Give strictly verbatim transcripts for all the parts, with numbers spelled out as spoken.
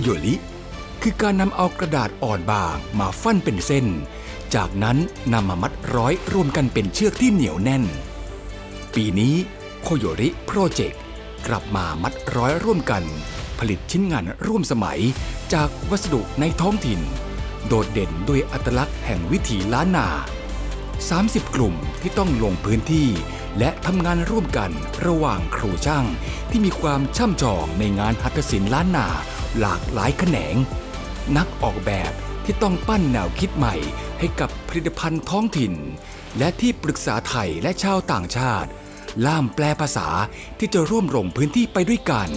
โยริคือการนำเอากระดาษอ่อนบางมาฟั่นเป็นเส้นจากนั้นนำมามัดร้อยรวมกันเป็นเชือกที่เหนียวแน่นปีนี้โคโยริโปรเจกต์กลับมามัดร้อยร่วมกันผลิตชิ้นงานร่วมสมัยจากวัสดุในท้องถิ่นโดดเด่นด้วยอัตลักษณ์แห่งวิถีล้านนาสามสิบกลุ่มที่ต้องลงพื้นที่และทำงานร่วมกันระหว่างครูช่างที่มีความช่ำชองในงานหัตถศิลป์ล้านนาหลากหลายแขนงนักออกแบบที่ต้องปั้นแนวคิดใหม่ให้กับผลิตภัณฑ์ท้องถิ่นและที่ปรึกษาไทยและชาวต่างชาติล่ามแปลภาษาที่จะร่วมลงพื้นที่ไปด้วยกัน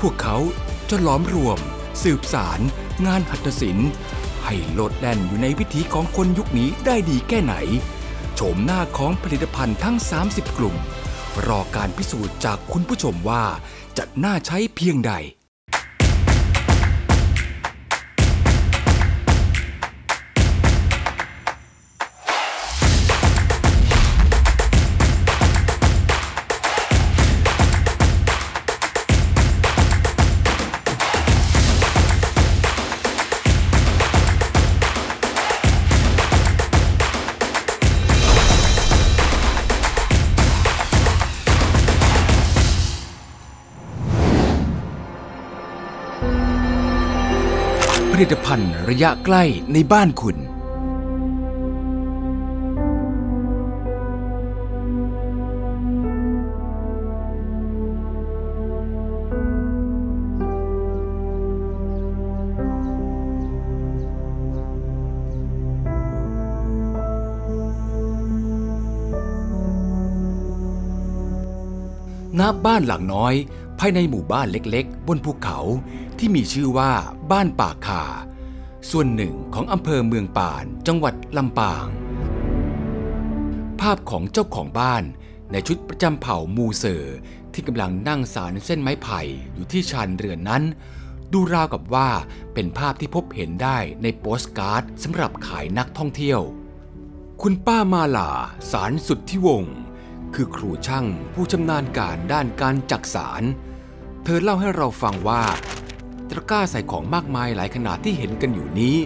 พวกเขาจะล้อมรวมสืบสารงานหัตถศิลป์ให้โลดแล่นอยู่ในวิถีของคนยุคนี้ได้ดีแค่ไหนโฉมหน้าของผลิตภัณฑ์ทั้งสามสิบกลุ่มรอการพิสูจน์จากคุณผู้ชมว่าจะน่าใช้เพียงใดผลิตภัณฑ์ระยะใกล้ในบ้านคุณณบ้านหลังน้อยภายในหมู่บ้านเล็กๆบนภูเขาที่มีชื่อว่าบ้านป่าคาส่วนหนึ่งของอำเภอเมืองป่านจังหวัดลำปางภาพของเจ้าของบ้านในชุดประจำเผ่ามูเซอร์ที่กำลังนั่งสารเส้นไม้ไผ่อยู่ที่ชานเรือนนั้นดูราวกับว่าเป็นภาพที่พบเห็นได้ในโปสการ์ดสำหรับขายนักท่องเที่ยวคุณป้ามาลาสารสุดที่วงคือครูช่างผู้ชำนาญการด้านการจักสารเธอเล่าให้เราฟังว่าตะกร้าใส่ของมากมายหลายขนาดที่เห็นกันอยู่นี้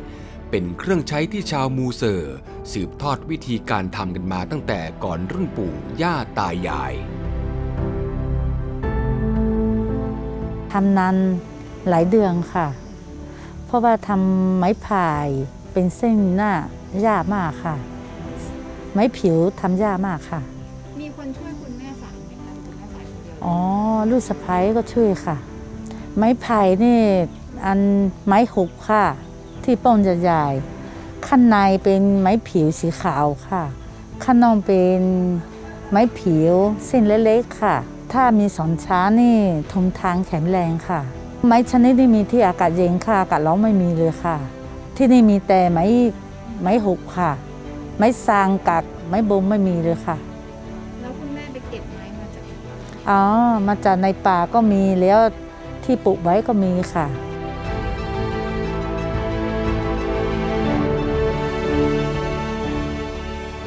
เป็นเครื่องใช้ที่ชาวมูเซอร์สืบทอดวิธีการทำกันมาตั้งแต่ก่อนรุ่นปู่ย่าตายายทำนานหลายเดือนค่ะเพราะว่าทำไม้พายเป็นเส้นหน้ายากมากค่ะไม้ผิวทำยากมากค่ะมีคนช่วยคุณแม่สายไหมคะคุณแม่สายคนเดียวอ๋อลูกสะใภ้ก็ช่วยค่ะไม้ไผ่นี่อันไม้หุบค่ะที่ป้องจะใหญ่ข้างในเป็นไม้ผิวสีขาวค่ะข้างนอกเป็นไม้ผิวเส้นเล็กๆค่ะถ้ามีสองช้านี่ทนทางแข็งแรงค่ะไม้ชนิดนี้มีที่อากาศเย็นค่ะอากาศร้อนไม่มีเลยค่ะที่นี่มีแต่ไม้ไม้หุบค่ะไม้ซางกักไม้บมไม่มีเลยค่ะแล้วคุณแม่ไปเก็บไม้มาจากอ๋อมาจากในป่าก็มีแล้วที่ปลูกไว้ก็มีค่ะ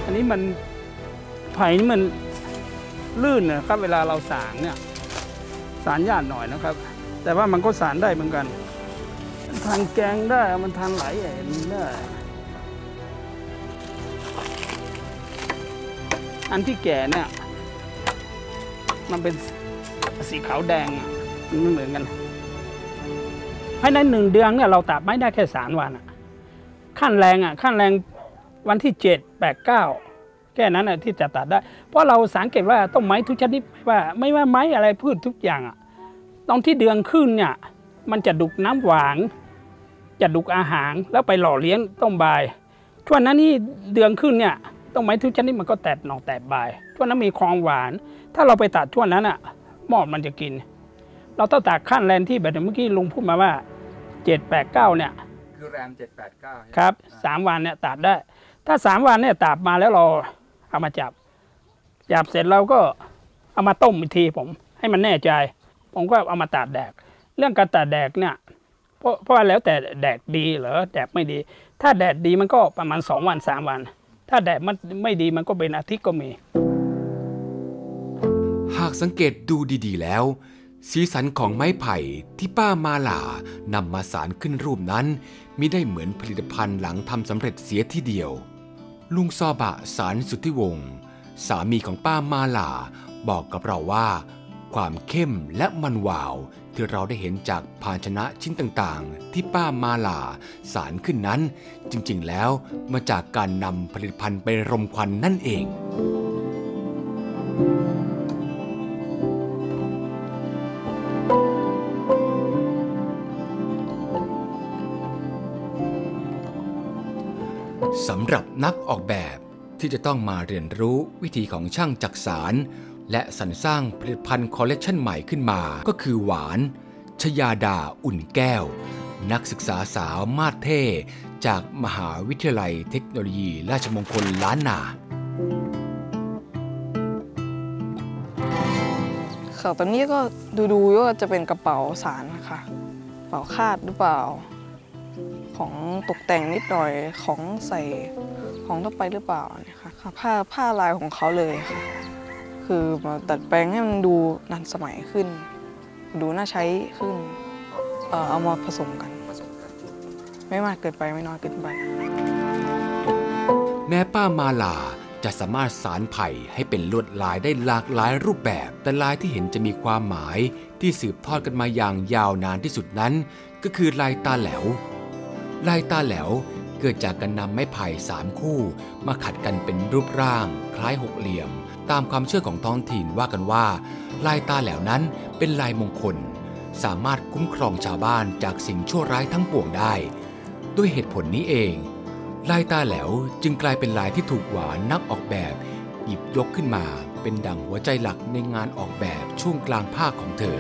อันนี้มันไผ่นี่มันลื่นนะครับเวลาเราสางเนี่ยสางยากหน่อยนะครับแต่ว่ามันก็สางได้เหมือนกันมันทางแกงได้มันทางไหลเอ็นได้อันที่แก่เนี่ยมันเป็นสีขาวแดงมันเหมือนกันภายในหนึ่งเดือนเนี่ยเราตัดไม่ได้แค่สามวันอ่ะขั้นแรงอ่ะขั้นแรงวันที่เจ็ดแปดเก้าแค่นั้นอ่ะที่จะตัดได้เพราะเราสังเกตว่าต้นไม้ทุกชนิดไม่ว่าไม่ว่าไม้อะไรพืชทุกอย่างอ่ะตอนที่เดือนขึ้นเนี่ยมันจะดูดน้ำหวานจะดูดอาหารแล้วไปหล่อเลี้ยงต้นใบช่วงนั้นที่เดือนขึ้นเนี่ยต้นไม้ทุกชนิดมันก็แตกหน่อแตกใบช่วงนั้นมีความหวานถ้าเราไปตัดช่วงนั้นอ่ะมอดมันจะกินเราต้องตัดขั้นแรงที่แบบเมื่อกี้ลุงพูดมาว่าเจ็ด แปด เก้าเนี่ยคือแรงเจ็ด แปด เก้าครับสามวันเนี่ยตัดได้ถ้าสามวันเนี่ยตัดมาแล้วเราเอามาจับจับเสร็จเราก็เอามาต้มอีกทีผมให้มันแน่ใจผมก็เอามาตัดแดกเรื่องการตัดแดกเนี่ยเพราะเพราะแล้วแต่แดกดีหรือแดกไม่ดีถ้าแดดดีมันก็ประมาณสองวันสามวันถ้าแดดมันไม่ดีมันก็เป็นอาทิตย์ก็มีหาก ากสังเกตดูดีๆแล้วสีสันของไม้ไผ่ที่ป้ามาลานำมาสารขึ้นรูปนั้นมิได้เหมือนผลิตภัณฑ์หลังทำสำเร็จเสียทีเดียวลุงซอบะสารสุทธิวงศ์สามีของป้ามาลาบอกกับเราว่าความเข้มและมันวาวที่เราได้เห็นจากภาชนะชิ้นต่างๆที่ป้ามาลาสารขึ้นนั้นจริงๆแล้วมาจากการนำผลิตภัณฑ์ไปรมควันนั่นเองสำหรับนักออกแบบที่จะต้องมาเรียนรู้วิธีของช่างจักสานและสรรสร้างผลิตภัณฑ์คอลเลกชันใหม่ขึ้นมาก็คือหวานชยาดาอุ่นแก้วนักศึกษาสาวมาสเท่จากมหาวิทยาลัยเทคโนโลยีราชมงคลล้านนาค่ะตอนนี้ก็ดูๆว่าจะเป็นกระเป๋าสารนะคะกระเป๋าคาดหรือเปล่าของตกแต่งนิดหน่อยของใส่ของทั่วไปหรือเปล่าเนี่ยค่ะผ้าผ้าลายของเขาเลยค่ะคือมาตัดแปลงให้มันดูทันสมัยขึ้นดูน่าใช้ขึ้นเอ่อเอามาผสมกันไม่มากเกินไปไม่น้อยเกินไปแม้ป้ามาลาจะสามารถสารไผ่ให้เป็นลวดลายได้หลากหลายรูปแบบแต่ลายที่เห็นจะมีความหมายที่สืบทอดกันมาอย่างยาวนานที่สุดนั้นก็คือลายตาแหลวลายตาแหลวเกิดจากการนำไม้ไผ่สามคู่มาขัดกันเป็นรูปร่างคล้ายหกเหลี่ยมตามความเชื่อของท้องถิ่นว่ากันว่าลายตาแหลวนั้นเป็นลายมงคลสามารถคุ้มครองชาวบ้านจากสิ่งชั่วร้ายทั้งปวงได้ด้วยเหตุผลนี้เองลายตาแหลวจึงกลายเป็นลายที่ถูกหวานนักออกแบบหยิบยกขึ้นมาเป็นดั่งหัวใจหลักในงานออกแบบช่วงกลางภาคของเธอ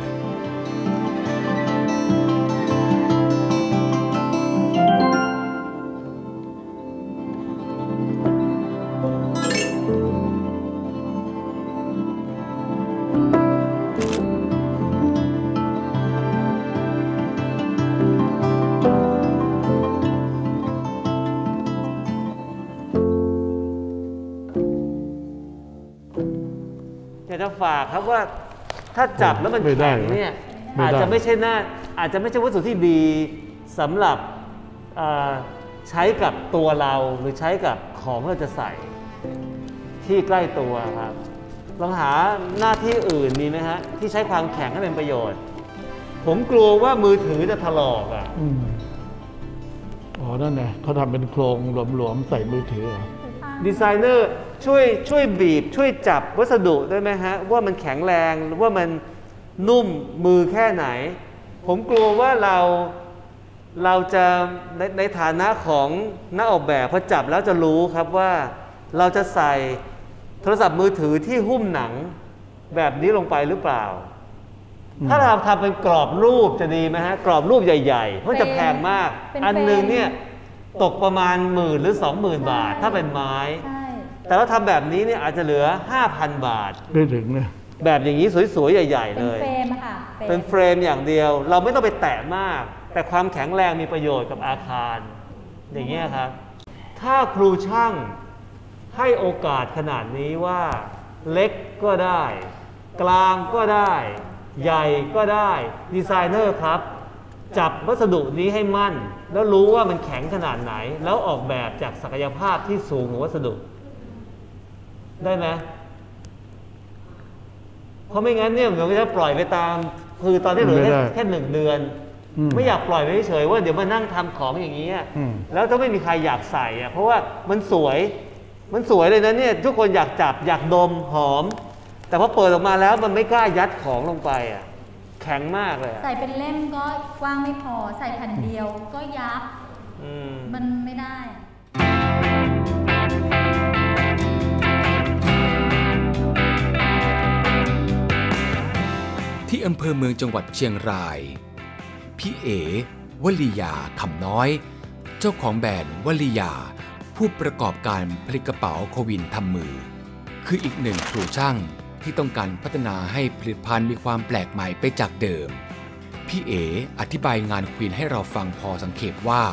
จะฝากครับว่าถ้าจับแล้วมันแข็งเนี่ยอาจจะไม่ใช่หน้าอาจจะไม่ใช่วัสดุที่ดีสำหรับใช้กับตัวเราหรือใช้กับของที่เราจะใส่ที่ใกล้ตัวครับลองหาหน้าที่อื่นมีไหมฮะที่ใช้ความแข็งให้เป็นประโยชน์ผมกลัวว่ามือถือจะถลอกอ่ะอ๋อนั่นไงเขาทำเป็นโครงหลวมๆใส่มือถือดีไซเนอร์ช่วยช่วยบีบช่วยจับวัสดุได้ไหมฮะว่ามันแข็งแรงหรือว่ามันนุ่มมือแค่ไหนผมกลัวว่าเราเราจะในในฐานะของนักออกแบบพอจับแล้วจะรู้ครับว่าเราจะใส่โทรศัพท์มือถือที่หุ้มหนังแบบนี้ลงไปหรือเปล่าถ้าเราทำเป็นกรอบรูปจะดีไหมฮะกรอบรูปใหญ่ๆมันจะแพงมากอันนึงเนี่ยตกประมาณหมื่นหรือสองหมื่นบาทถ้าเป็นไม้แต่เราทำแบบนี้เนี่ยอาจจะเหลือ ห้าพัน บาทไม่ถึงนะแบบอย่างนี้สวยๆใหญ่ๆเลยเป็นเฟรมค่ะเป็นเฟรมอย่างเดียวเราไม่ต้องไปแตะมากแต่ความแข็งแรงมีประโยชน์กับอาคารอย่างเงี้ยครับถ้าครูช่างให้โอกาสขนาดนี้ว่าเล็กก็ได้กลางก็ได้ใหญ่ก็ได้ดีไซเนอร์ครับจับวัสดุนี้ให้มั่นแล้วรู้ว่ามันแข็งขนาดไหนแล้วออกแบบจากศักยภาพที่สูงของวัสดุได้ไหมเพราะไม่งั้นเนี่ยเราจะปล่อยไปตามคือตอนที่เหลือแค่หนึ่งเดือนไม่อยากปล่อยไปเฉยว่าเดี๋ยวมานั่งทำของอย่างนี้แล้วถ้าไม่มีใครอยากใส่เพราะว่ามันสวยมันสวยเลยนะเนี่ยทุกคนอยากจับอยากดมหอมแต่พอเปิดออกมาแล้วมันไม่กล้ายัดของลงไปอ่ะแข็งมากเลยใส่เป็นเล่มก็กว้างไม่พอใส่แผ่นเดียวก็ยับมันไม่ได้ที่อำเภอเมืองจังหวัดเชียงรายพี่เอ๋วลียาคำน้อยเจ้าของแบรนด์วลียาผู้ประกอบการผลิตกระเป๋าโควินทำมือคืออีกหนึ่งครูช่างที่ต้องการพัฒนาให้ผลิตภัณฑ์มีความแปลกใหม่ไปจากเดิมพี่เอ๋อธิบายงานควีนให้เราฟังพอสังเขปว่า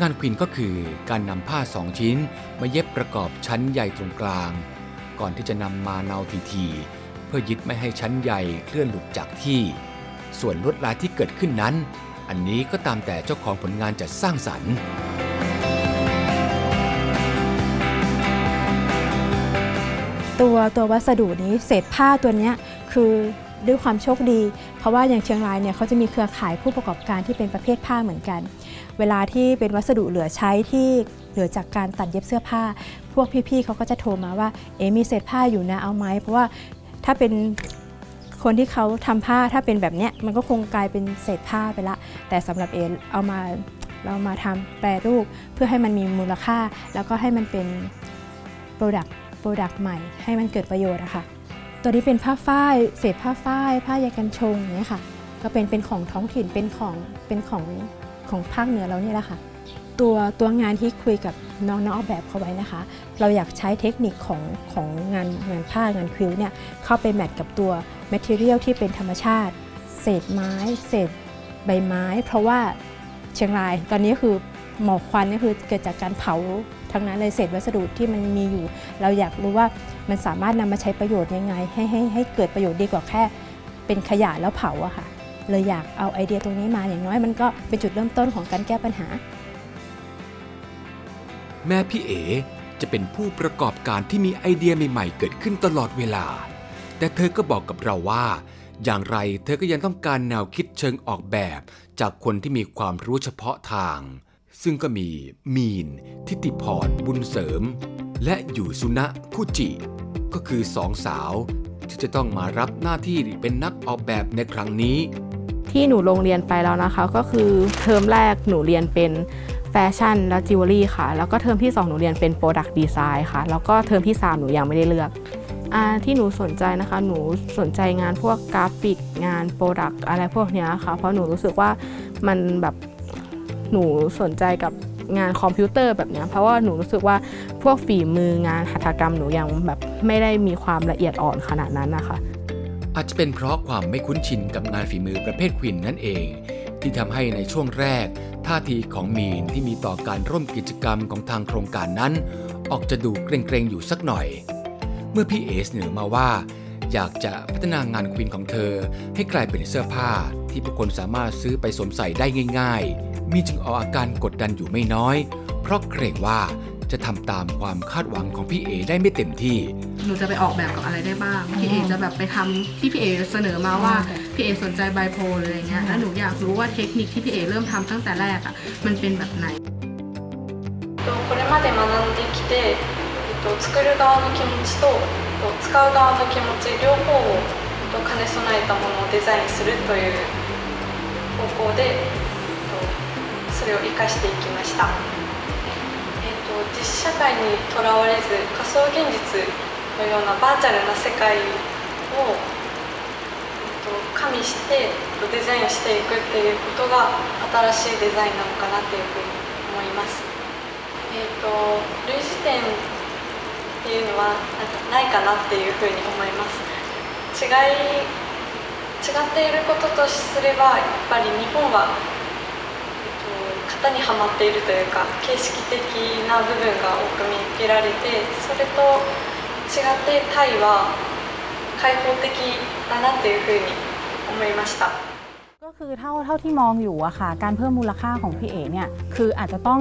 งานควีนก็คือการนำผ้าสองชิ้นมาเย็บประกอบชั้นใยตรงกลางก่อนที่จะนำมาเนาทีที พื่อยึดไม่ให้ชั้นใยเคลื่อนหลุดจากที่ส่วนลวดลายที่เกิดขึ้นนั้นอันนี้ก็ตามแต่เจ้าของผลงานจะสร้างสรรค์ตัวตัววัสดุนี้เศษผ้าตัวนี้คือด้วยความโชคดีเพราะว่าอย่างเชียงรายเนี่ยเขาจะมีเครือข่ายผู้ประกอบการที่เป็นประเภทผ้าเหมือนกันเวลาที่เป็นวัสดุเหลือใช้ที่เหลือจากการตัดเย็บเสื้อผ้าพวกพี่ๆเขาก็จะโทรมาว่าเอ๊ะมีเศษผ้าอยู่นะเอาไหมเพราะว่าถ้าเป็นคนที่เขาทำผ้าถ้าเป็นแบบเนี้ยมันก็คงกลายเป็นเศษผ้าไปละแต่สำหรับเอเอามาเรามาทำแปรรูปเพื่อให้มันมีมูลค่าแล้วก็ให้มันเป็นโปรดักต์โปรดักต์ใหม่ให้มันเกิดประโยชน์อะค่ะตัวนี้เป็นผ้าฝ้ายเศษผ้าฝ้ายผ้าใยกันชงอย่างนี้ค่ะก็เป็นเป็นของท้องถิ่นเป็นของเป็นของของภาคเหนือเราเนี่ยแหละค่ะตัวตัวงานที่คุยกับน้องๆออกแบบเขาไว้นะคะเราอยากใช้เทคนิคของของงานงานผ้างานคิ้วเนี่ยเข้าไปแมทกับตัวแมทเทียลที่เป็นธรรมชาติเศษไม้เศษใบไม้เพราะว่าเชียงรายตอนนี้คือหมอกควันนี่คือเกิดจากการเผาทั้งนั้นเลยเศษวัสดุที่มันมีอยู่เราอยากรู้ว่ามันสามารถนำมาใช้ประโยชน์ยังไงให้ให้ให้เกิดประโยชน์ดีกว่าแค่เป็นขยะแล้วเผาอะค่ะเลยอยากเอาไอเดียตรงนี้มาอย่างน้อยมันก็เป็นจุดเริ่มต้นของการแก้ปัญหาแม่พี่เอ๋จะเป็นผู้ประกอบการที่มีไอเดียใหม่ๆเกิดขึ้นตลอดเวลาแต่เธอก็บอกกับเราว่าอย่างไรเธอก็ยังต้องการแนวคิดเชิงออกแบบจากคนที่มีความรู้เฉพาะทางซึ่งก็มีมีนทิติพรบุญเสริมและอยู่สุนะคุจิก็คือสองสาวที่จะต้องมารับหน้าที่เป็นนักออกแบบในครั้งนี้ที่หนูลงเรียนไปแล้วนะคะก็คือเทอมแรกหนูเรียนเป็นแฟชั่นและจิวเวลรี่ค่ะแล้วก็เทอมที่สองหนูเรียนเป็นโปรดักต์ดีไซน์ค่ะแล้วก็เทอมที่สามหนูยังไม่ได้เลือกที่หนูสนใจนะคะหนูสนใจงานพวกกราฟิกงานโปรดักต์อะไรพวกนี้ค่ะเพราะหนูรู้สึกว่ามันแบบหนูสนใจกับงานคอมพิวเตอร์แบบนี้เพราะว่าหนูรู้สึกว่าพวกฝีมืองานหัตถกรรมหนูยังแบบไม่ได้มีความละเอียดอ่อนขนาดนั้นนะคะอาจจะเป็นเพราะความไม่คุ้นชินกับงานฝีมือประเภทควินนั่นเองที่ทำให้ในช่วงแรกท่าทีของมีนที่มีต่อการร่วมกิจกรรมของทางโครงการนั้นออกจะดูเกรงๆอยู่สักหน่อยเมื่อพี่เอเสนอมาว่าอยากจะพัฒนางานควินของเธอให้กลายเป็นเสื้อผ้าที่ผู้คนสามารถซื้อไปสวมใส่ได้ง่ายๆมีจึงออกอาการกดดันอยู่ไม่น้อยเพราะเกรงว่าจะทำตามความคาดหวังของพี่เอได้ไม่เต็มที่หนูจะไปออกแบบกับอะไรได้บ้างพี่เอจะแบบไปทำที่พี่เอเสนอมาว่าพี่เอสนใจไบโพลอะไรเงี้ยแล้วหนูอยากรู้ว่าเทคนิคที่พี่เอเริ่มทำตั้งแต่แรกอ่ะมันเป็นแบบไหน実社会にとらわれず仮想現実のようなバーチャルな世界を加味してデザインしていくっていうことが新しいデザインなのかなっていうふうに思います。えーと、類似点っていうのはないかなっていうふうに思います。違い、違っていることとすればやっぱり日本は型にはまっているというか形式的な部分が多く見受けられてそれと違ってタイは開放的だなっていうふうに思いましたก็คือเท่าเท่าที่มองอยู่อะค่ะการเพิ่มมูลค่าของพี่เอ๋เนี่ยคืออาจจะต้อง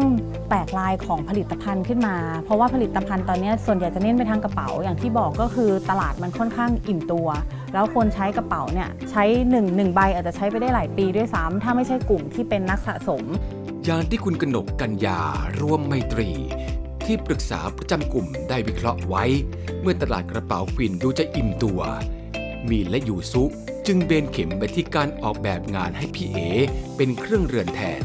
แตกลายของผลิตภัณฑ์ขึ้นมาเพราะว่าผลิตภัณฑ์ตอนนี้ส่วนใหญ่จะเน้นไปทางกระเป๋าอย่างที่บอกก็คือตลาดมันค่อนข้างอิ่มตัวแล้วคนใช้กระเป๋าเนี่ยใช้หนึ่งหนึ่งใบอาจจะใช้ไปได้หลายปีด้วยซ้ำถ้าไม่ใช่กลุ่มที่เป็นนักสะสมอย่างที่คุณกนกกัญญาร่วมไมตรีที่ปรึกษาประจำกลุ่มได้วิเคราะห์ไว้เมื่อตลาดกระเป๋าควินดูจะอิ่มตัวมีและยูซุจึงเบนเข็มไปที่การออกแบบงานให้พี่เอเป็นเครื่องเรือนแทน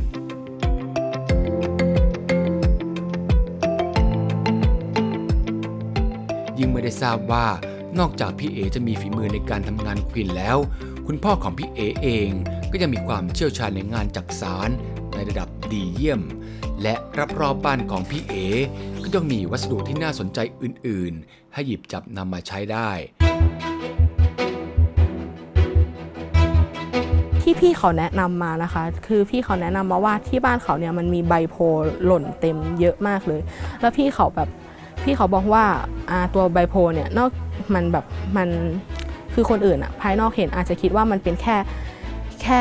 ยิ่งไม่ได้ทราบว่านอกจากพี่เอจะมีฝีมือในการทำงานควินแล้วคุณพ่อของพี่เอเองก็ยังมีความเชี่ยวชาญในงานจักสานในระดับดีเยี่ยมและรับรอบบ้านของพี่เอก็ยังมีวัสดุที่น่าสนใจอื่นๆให้หยิบจับนำมาใช้ได้ที่พี่เขาแนะนำมานะคะคือพี่เขาแนะนำมาว่าที่บ้านเขาเนี่ยมันมีใบโพลหล่นเต็มเยอะมากเลยแล้วพี่เขาแบบพี่เขาบอกว่าตัวใบโพลเนี่ยนอกมันแบบมัน คือคนอื่นอ่ะภายนอกเห็นอาจจะคิดว่ามันเป็นแค่แค่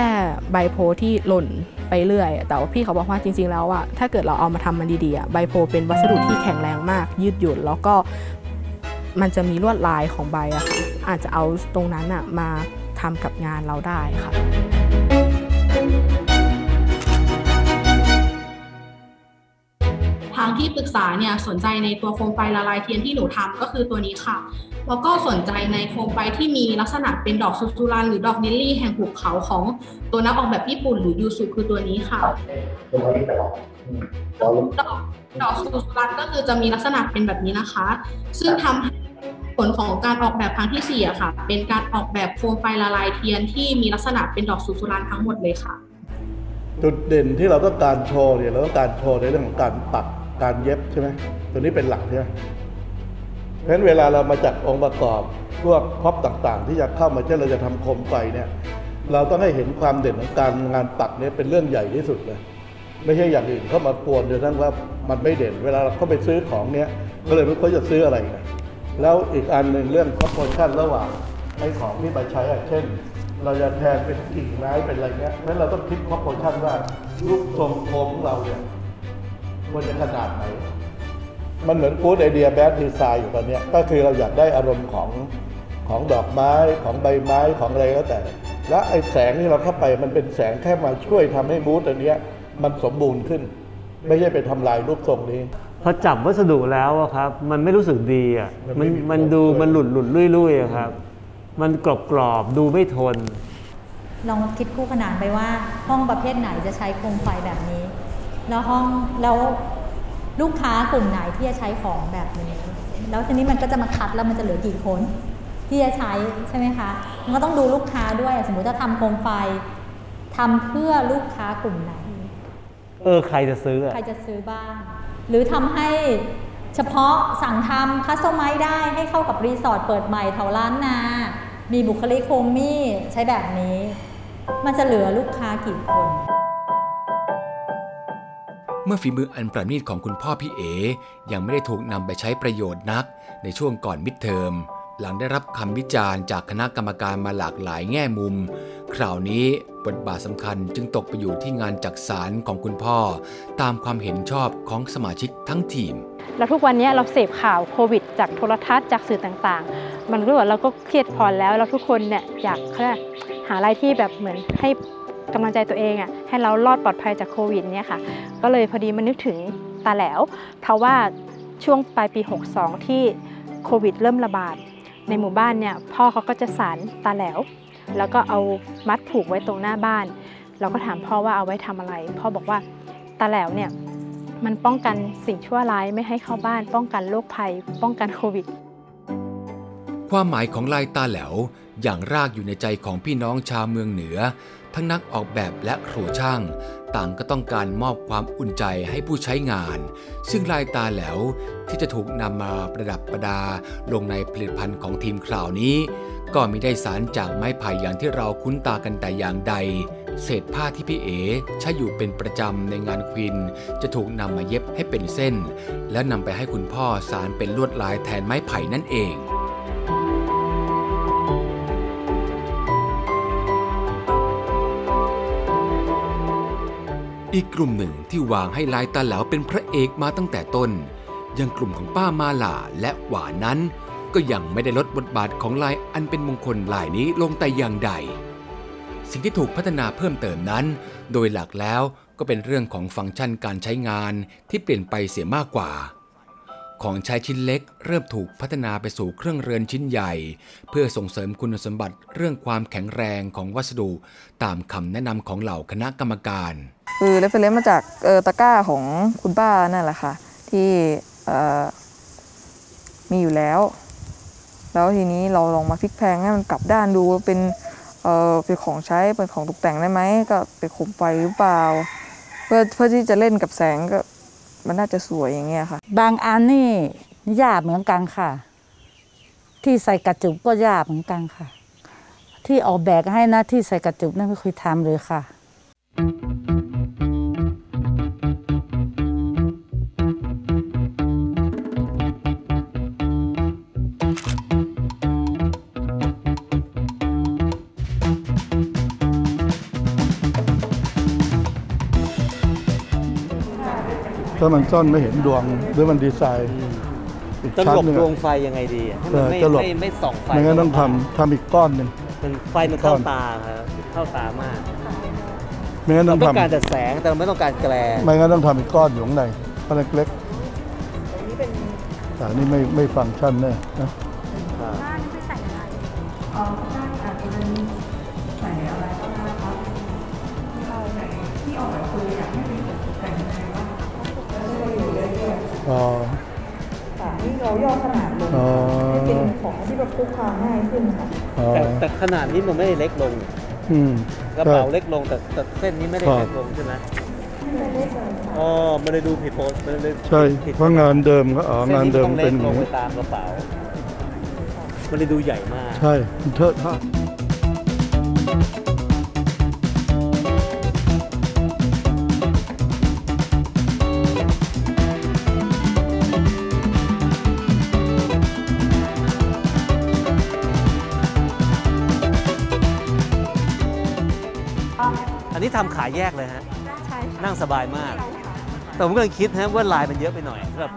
ใบโพที่หล่นไปเรื่อยแต่ว่าพี่เขาบอกว่าจริงๆแล้วอ่ะถ้าเกิดเราเอามาทำมันดีๆอ่ะใบโพเป็นวัสดุที่แข็งแรงมากยืดหยุ่นแล้วก็มันจะมีลวดลายของใบอะค่ะอาจจะเอาตรงนั้นอะมาทำกับงานเราได้ค่ะทางที่ปรึกษาเนี่ยสนใจในตัวโคมไฟละลายเทียนที่หนูทำก็คือตัวนี้ค่ะแล้วก็สนใจในโคมไฟที่มีลักษณะเป็นดอกซูซูรันหรือดอกลิลลี่แห่งหุบเขาของตัวนักออกแบบญี่ปุ่นหรือยูสุคือตัวนี้ค่ะดอกดอกซูซูรันก็คือจะมีลักษณะเป็นแบบนี้นะคะซึ่งทำให้ผลของการออกแบบครั้งที่สี่ค่ะเป็นการออกแบบโคมไฟละลายเทียนที่มีลักษณะเป็นดอกซูซูรันทั้งหมดเลยค่ะจุดเด่นที่เราต้องการโชว์เนี่ยเราต้องการโชว์ในเรื่องของการปักการเย็บใช่ไหมตัวนี้เป็นหลักใช่ไหมเพราะฉะนั้นเวลาเรามาจัดองค์ประกอบพวกพร็อพต่างๆที่จะเข้ามาเช่นเราจะทำโคมไฟเนี่ยเราต้องให้เห็นความเด่นของการงานปักเนี่ยเป็นเรื่องใหญ่ที่สุดเลยไม่ใช่อย่างอื่นเข้ามากวนจนทั้งว่ามันไม่เด่นเวลาเราเข้าไปซื้อของเนี่ยก็เลยไม่ค่อยจะซื้ออะไรนะแล้วอีกอันหนึ่งเรื่องคอมโพสิชันระหว่างไอ้ของที่มาใช้เช่นเราจะแทนเป็นกิ่งไม้เป็นอะไรเงี้ยเพราะฉะนั้นเราต้องคิดคอมโพสิชันว่ารูปทรงโคมเราเนี่ยมันจะขนาดไหนมันเหมือนกู๊ดไอเดียแบดดีไซน์อยู่ตอนนี้ก็คือเราอยากได้อารมณ์ของของดอกไม้ของใบไม้ของอะไรแล้วแต่และไอ้แสงที่เราเข้าไปมันเป็นแสงแค่มาช่วยทำให้มูดอันเนี้ยมันสมบูรณ์ขึ้นไม่ใช่ไปทำลายรูปทรงนี้พอจับวัสดุแล้วครับมันไม่รู้สึกดีอ่ะมันมันดูมันหลุดหลุดลุ่ยลุ่ยครับมันกรอบกรอบดูไม่ทนลองคิดคู่ขนานไปว่าห้องประเภทไหนจะใช้โคมไฟแบบนี้แล้วห้องแล้วลูกค้ากลุ่มไหนที่จะใช้ของแบบนี้แล้วทีนี้มันก็จะมาคัดแล้วมันจะเหลือกี่คนที่จะใช้ใช่ไหมคะมันก็ต้องดูลูกค้าด้วยสมมุติถ้าทำโคมไฟทำเพื่อลูกค้ากลุ่มไหนเออใครจะซื้อใครจะซื้อบ้างหรือทำให้เฉพาะสั่งทำคัสตอมไมซ์ได้ให้เข้ากับรีสอร์ทเปิดใหม่แถวร้านนามีบุคลิกโฮมมี่ใช้แบบนี้มันจะเหลือลูกค้ากี่คนเมื่อฝีมืออันประณีตของคุณพ่อพี่เอ๋ยังไม่ได้ถูกนำไปใช้ประโยชน์นักในช่วงก่อนมิดเทอมหลังได้รับคำวิจารณ์จากคณะกรรมการมาหลากหลายแง่มุมคราวนี้บทบาทสำคัญจึงตกไปอยู่ที่งานจักสานของคุณพ่อตามความเห็นชอบของสมาชิกทั้งทีมแล้วทุกวันนี้เราเสพข่าวโควิดจากโทรทัศน์จากสื่อต่างๆมันรู้ว่าเราก็เครียดพอแล้วแล้วทุกคนเนี่ยอยากหาอะไรที่แบบเหมือนให้กำลังใจตัวเองอ่ะให้เรารอดปลอดภัยจากโควิดเนี่ยค่ะก็เลยพอดีมันนึกถึงตาแหลวเพราะว่าช่วงปลายปีหกสองที่โควิดเริ่มระบาดในหมู่บ้านเนี่ยพ่อเขาก็จะสานตาแหลวแล้วก็เอามัดผูกไว้ตรงหน้าบ้านเราก็ถามพ่อว่าเอาไว้ทำอะไรพ่อบอกว่าตาแหลวเนี่ยมันป้องกันสิ่งชั่วร้ายไม่ให้เข้าบ้านป้องกันโรคภัยป้องกันโควิดความหมายของลายตาแหลวอย่างรากอยู่ในใจของพี่น้องชาวเมืองเหนือทั้งนักออกแบบและครูช่างต่างก็ต้องการมอบความอุ่นใจให้ผู้ใช้งานซึ่งลายตาแหลวที่จะถูกนำมาประดับประดาลงในผลิตภัณฑ์ของทีมคราวนี้ก็มิได้สารจากไม้ไผ่อย่างที่เราคุ้นตากันแต่อย่างใดเศษผ้าที่พี่เอ๋ใช้อยู่เป็นประจำในงานควินจะถูกนำมาเย็บให้เป็นเส้นและนำไปให้คุณพ่อสารเป็นลวดลายแทนไม้ไผ่นั่นเองอีกกลุ่มหนึ่งที่วางให้ลายตาแหลวเป็นพระเอกมาตั้งแต่ต้นยังกลุ่มของป้ามาลาและหวานั้นก็ยังไม่ได้ลดบทบาทของลายอันเป็นมงคลลายนี้ลงแต่อย่างใดสิ่งที่ถูกพัฒนาเพิ่มเติมนั้นโดยหลักแล้วก็เป็นเรื่องของฟังก์ชันการใช้งานที่เปลี่ยนไปเสียมากกว่าของใช้ชิ้นเล็กเริ่มถูกพัฒนาไปสู่เครื่องเรือนชิ้นใหญ่เพื่อส่งเสริมคุณสมบัติเรื่องความแข็งแรงของวัสดุตามคำแนะนำของเหล่าคณะกรรมการคือเรฟเฟอเรนซ์มาจากตะกร้าของคุณป้านั่นแหละค่ะที่มีอยู่แล้วแล้วทีนี้เราลองมาพลิกแพลงให้มันกลับด้านดูเป็นเป็นของใช้เป็นของตกแต่งได้ไหมก็เป็นโคมไฟหรือเปล่าเพื่อเพื่อที่จะเล่นกับแสงก็มันน่าจะสวยอย่างเงี้ยค่ะบางอันนี่หยาบเหมือนกันค่ะที่ใส่กระจุกก็หยาบเหมือนกันค่ะที่ออกแบบให้นะที่ใส่กระจุกนั่นไม่เคยทำเลยค่ะ ถ้ามันซ่อนไม่เห็นดวงหรือมันดีไซน์ตลบดวงไฟยังไงดีให้มันไม่ไม่ส่องไฟไม่งั้นต้องทำทำอีกก้อนหนึ่งมันไฟมันเข้าตาครับเข้าตามากไม่งั้นต้องทำต้องการแต่แสงแต่เราไม่ต้องการแกลไม่งั้นต้องทำอีกก้อนอยู่ข้างในก้อนเล็กๆแต่นี่ไม่ไม่ฟังก์ชันแน่นะอ๋อที่เราย่อขนาดลงเป็นของที่แบบคู่ความง่ายขึ้นค่ะแต่แต่ขนาดนี้มันไม่ได้เล็กลงกระเป๋าเล็กลงแต่แต่เส้นนี้ไม่ได้เล็กลงใช่ไหมอ๋อมันเลยดูผิดโพสมันเลยใช่เพราะงานเดิมก็อ๋องานเดิมเป็นลงไปตามกระเป๋ามันเลยดูใหญ่มากใช่เถอะท่าอันนี้ทำขาแยกเลยฮะนั่งสบายมากแต่ผมก็เลยคิดฮะว่าลายมันเยอะไปหน่อยสำหรับ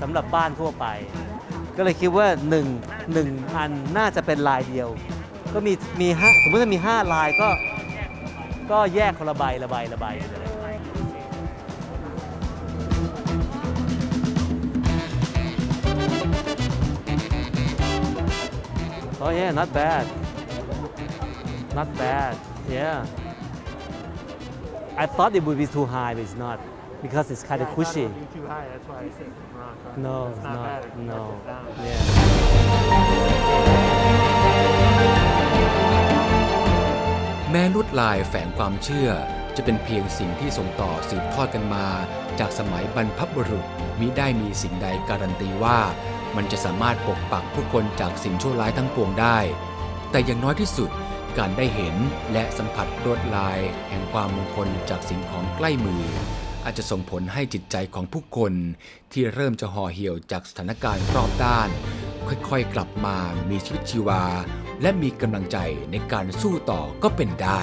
สำหรับบ้านทั่วไปก็เลยคิดว่าหนึ่งหนึ่งอันน่าจะเป็นลายเดียวก็มีมีห้าสมมติจะมีห้าลายก็ก็แยกคนละใบละใบละใบโอ้ย not bad not bad yeah I thought it would be too high, but it's not, because it's kind of cushy. Yeah, I thought it would be too high. That's why I said it's not. Right? No, it's, it's not. not bad. No. Yeah. แม้ลวดลายแฝงความเชื่อจะเป็นเพียงสิ่งที่ส่งต่อสืบทอดกันมาจากสมัยบรรพบุรุษมิได้มีสิ่งใดการันตีว่ามันจะสามารถปกปักผู้คนจากสิ่งชั่วร้ายทั้งปวงได้แต่อย่างน้อยที่สุดการได้เห็นและสัมผัสลวดลายแห่งความมงคลจากสิ่งของใกล้มืออาจจะส่งผลให้จิตใจของผู้คนที่เริ่มจะห่อเหี่ยวจากสถานการณ์รอบด้านค่อยๆกลับมามีชีวิตชีวาและมีกำลังใจในการสู้ต่อก็เป็นได้